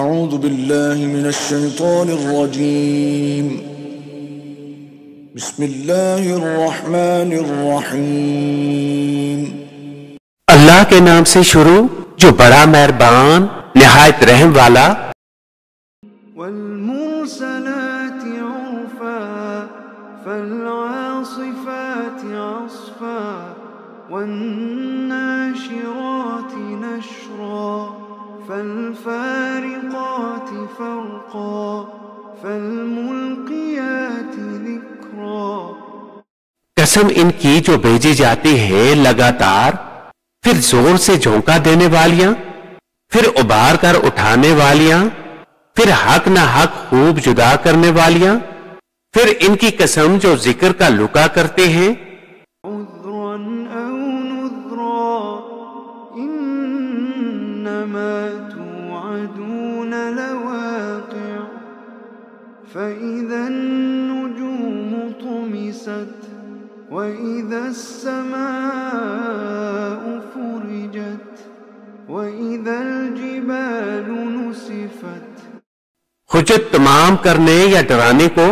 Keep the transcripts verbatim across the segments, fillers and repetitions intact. أعوذ بالله من الشيطان الرجيم. بسم اللہ الرحمن الرحیم. اللہ کے نام سے شروع جو بڑا مہربان نہایت رحم والا. والمرسلات عرفا فالعاصفات عصفا والناشرات نشرا فالفارقات فرقا فالملقيات ذكرا. قسم ان کی جو بھیجی جاتی ہے لگاتار، پھر زور سے جھونکا دینے والیاں، پھر ابھار کر اٹھانے والیاں، پھر حق نہ حق خوب جدا کرنے والیاں، پھر ان کی قسم جو ذکر کا لکا کرتے ہیں. فَإِذَا النُّجُومُ طُمِسَتْ وَإِذَا السَّمَاءُ فُرِجَتْ وَإِذَا الْجِبَالُ نُسِفَتْ. حجت تمام کرنے یا ڈرانے کو،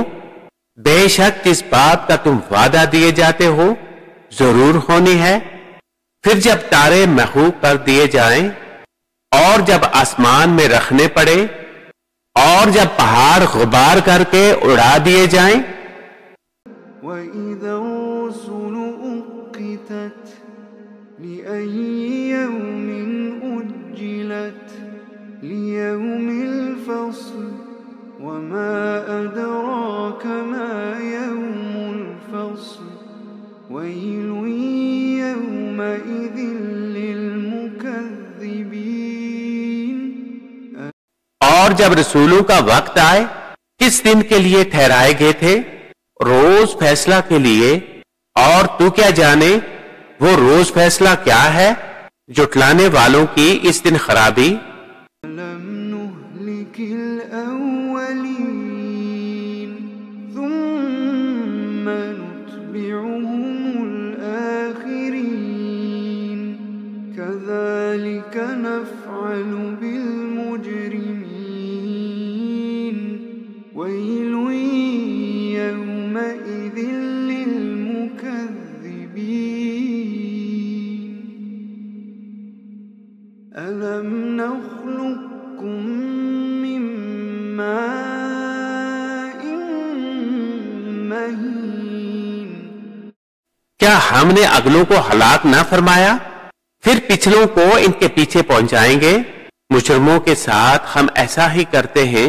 بے شک جس بات کا تم وعدہ دیے جاتے ہو ضرور ہونی ہے. پھر جب تارے محوب کر دیے جائیں، اور جب آسمان میں رکھنے پڑے، اور جب پہاڑ غبار کر کے اڑا دیے جائیں. وَإِذَا الرُّسُلُ أُقِّتَتْ لِأَيِّ يَوْمٍ أُجِّلَتْ لِيَوْمِ الْفَصْلِ وَمَا أَدْرَاكَ مَا يَوْمُ الْفَصْلِ وَيْلٌ يَوْمَئِذٍ لِلْمُكَذِّبِينَ. اور جب رسولوں کا وقت آئے، کس دن کے لیے ٹھہرائے گئے تھے؟ روز فیصلہ کے لیے. اور تو کیا جانے وہ روز فیصلہ کیا ہے، جھٹلانے والوں کی اس دن خرابی. أَلَمْ نُهْلِكِ الْأَوَّلِينَ ثُمَّ نُتْبِعُهُمُ الْآخِرِينَ كَذَلِكَ نَفْعَلُ بِالْمُجْرِمِينَ. وَيْلٌ يَوْمَئِذٍ لِلْمُكَذِّبِينَ. أَلَمْ نَخْلُقكُّم مِّن مَّاءٍ مَّهِينٍ. کیا ہم نے اگلوں کو ہلاک نہ فرمایا، پھر پچھلوں کو ان کے پیچھے پہنچائیں گے. مجرموں کے ساتھ ہم ایسا ہی کرتے ہیں.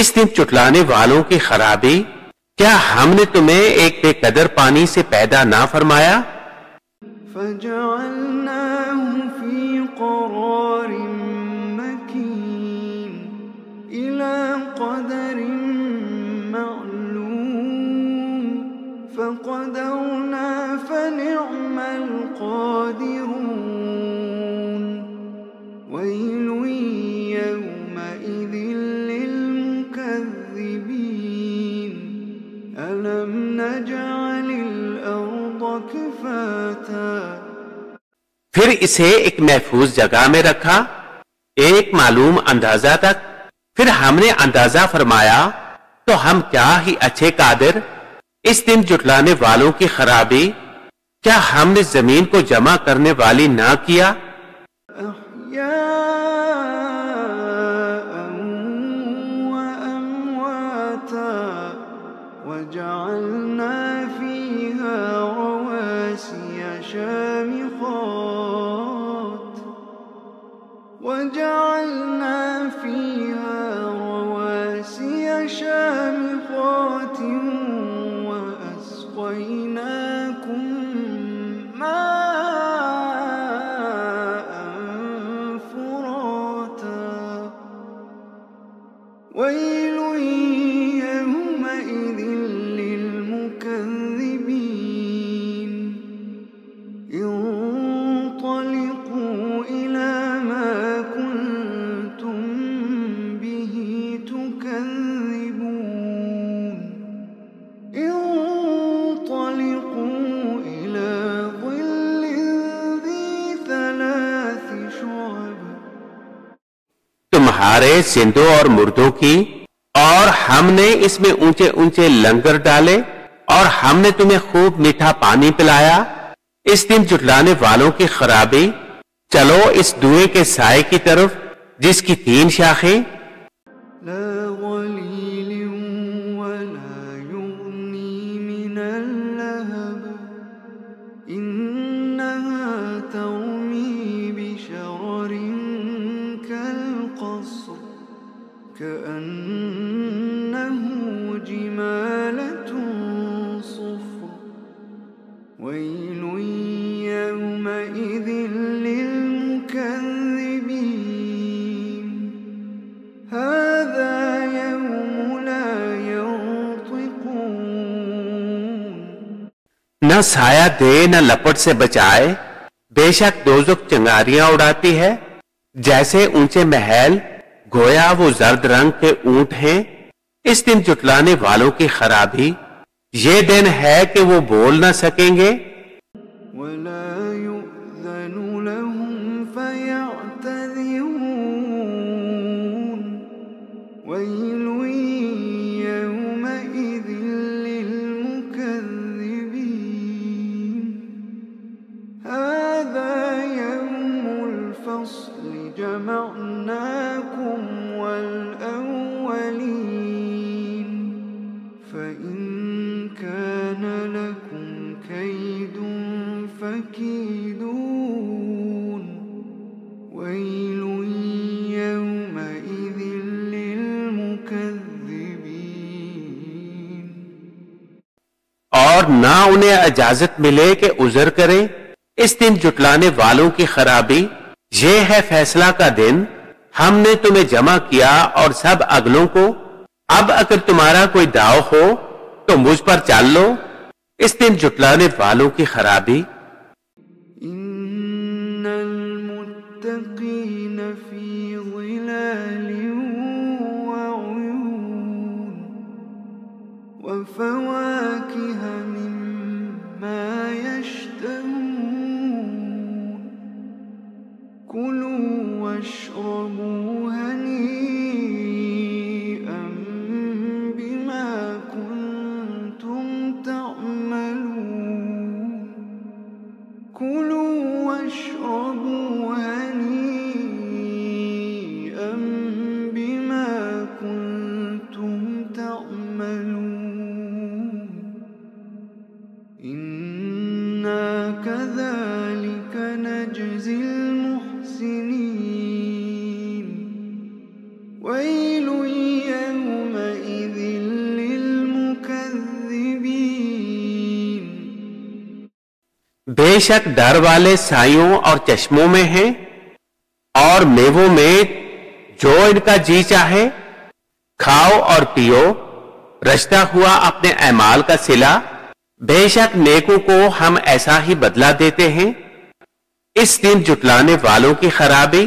اس دن چٹلانے والوں کی خرابی. کیا ہم نے تمہیں ایک بے قدر پانی سے پیدا نہ فرمایا. فَجَعَلْنَاهُ فِي قَرَارٍ مَّكِينٍ إِلَىٰ قَدَرٍ مَّعْلُومٍ فَقَدَرْنَا فَنِعْمَ الْقَادِرُونَ. وَيْلٌ يَوْمَئِذٍ أَلَمْ نَجْعَلِ الْأَرْضَ كِفَاتًا. پھر اسے ایک محفوظ جگہ میں رکھا ایک معلوم اندازہ تک، پھر ہم نے اندازہ فرمایا تو ہم کیا ہی اچھے قادر. اس دن جھٹلانے والوں کی خرابی. کیا ہم نے زمین کو جمع کرنے والی نہ کیا. وَجَعَلْنَا فِيهَا رَوَاسِيَ شَامِخَاتٍ وَجَعَلْنَا فِيهَا رَوَاسِيَ شَامِخَاتٍ وَأَسْقَيْنَاكُم مَّاءً فُرَاتًا. وَيْلٌ سہارے زندوں اور مردوں کی، اور ہم نے اس میں اونچے اونچے لنگر ڈالے، اور ہم نے تمہیں خوب میٹھا پانی پلایا۔ اس دن جھٹلانے والوں کی خرابی، چلو اس دوئے کے سائے کی طرف جس کی تین شاخیں نہ سایہ دے نہ لپٹ سے بچائے۔ بے شک دوزخ چنگاریاں اڑاتی ہے، جیسے اونچے محل، گویا وہ زرد رنگ کے اونٹ ہیں۔ اس دن جھٹلانے والوں کی خرابی، یہ دن ہے کہ وہ بول نہ سکیں گے۔ اور نہ انہیں اجازت ملے کہ عذر کریں۔ اس دن جھٹلانے والوں کی خرابی، یہ ہے فیصلہ کا دن۔ ہم نے تمہیں جمع کیا اور سب اگلوں کو، اب اگر تمہارا کوئی داؤ ہو تو مجھ پر چال لو۔ اس دن جھٹلانے والوں کی خرابی، بے شک ڈر والے سائیوں اور چشموں میں ہیں، اور میووں میں جو ان کا جی چاہے کھاؤ اور پیو، رشتہ ہوا اپنے اعمال کا صلہ۔ بے شک نیکوں کو ہم ایسا ہی بدلہ دیتے ہیں۔ اس دن جھٹلانے والوں کی خرابی،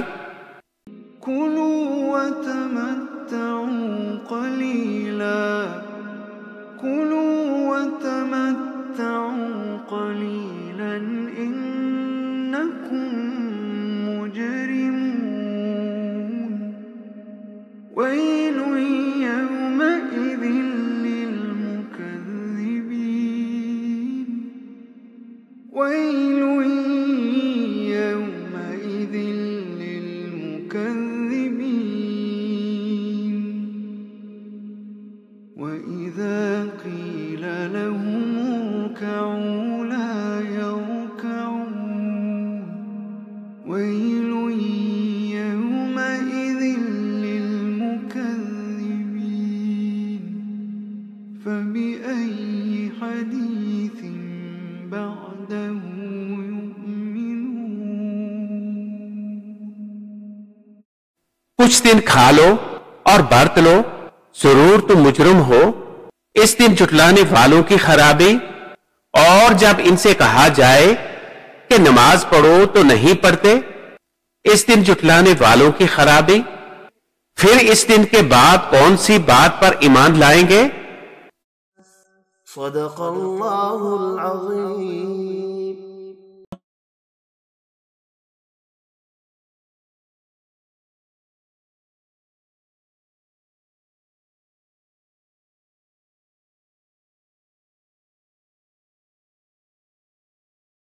کچھ دن کھا لو اور برت لو، ضرور تم مجرم ہو۔ اس دن جھٹلانے والوں کی خرابی، اور جب ان سے کہا جائے کہ نماز پڑھو تو نہیں پڑھتے۔ اس دن جھٹلانے والوں کی خرابی، پھر اس دن کے بعد کون سی بات پر ایمان لائیں گے؟ صدق اللہ العظیم۔